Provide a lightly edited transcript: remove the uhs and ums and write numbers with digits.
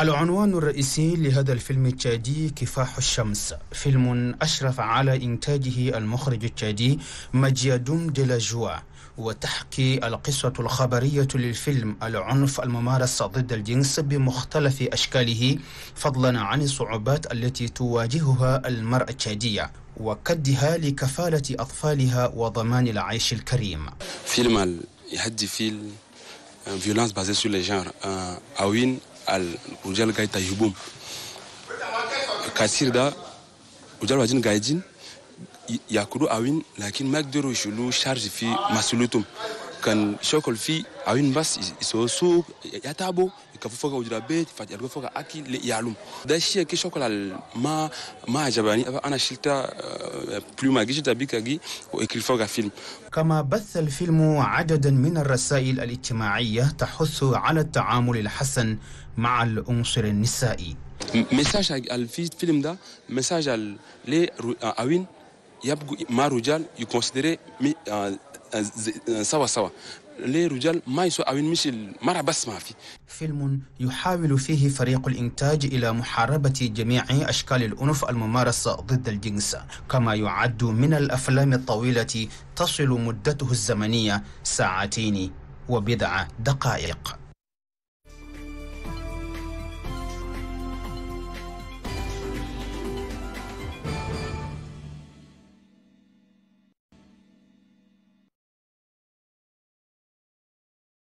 العنوان الرئيسي لهذا الفيلم التشادي كفاح الشمس، فيلم أشرف على إنتاجه المخرج التشادي مجيدوم دي لجواء، وتحكي القصة الخبرية للفيلم العنف الممارس ضد الجنس بمختلف أشكاله، فضلا عن الصعوبات التي تواجهها المرأة التشادية وكدها لكفالة أطفالها وضمان العيش الكريم. فيلم يحدي في violence basée sur les genres أوين الرجال قاعد يهبون كثير، ده الرجال واجين قاعدين يأكلوا أوين لكن ما يقدروا يشيلوا شارج في مسؤوليتهم، كان شغل في أوين بس يسووا سوق يتعبوا يكفوا فوق أجرة بيت يرجعوا فوق أكل يعلم. ده الشيء كي شغل ما عجبني، أنا شلته بلوما جيت أبيك وأكل فوق فيلم. كما بث الفيلم عددا من الرسائل الاجتماعية تحث على التعامل الحسن مع العنصر النسائي. مساج الفيلم ده مساج لأوين يبقوا مع رجال يكونسيدري سوا سوا، ليه رجال ما يسوى أوين مش المرأة بس ما في. فيلم يحاول فيه فريق الإنتاج إلى محاربة جميع أشكال الأنف الممارسة ضد الجنس، كما يعد من الأفلام الطويلة تصل مدته الزمنية 2 ساعات و10 دقائق.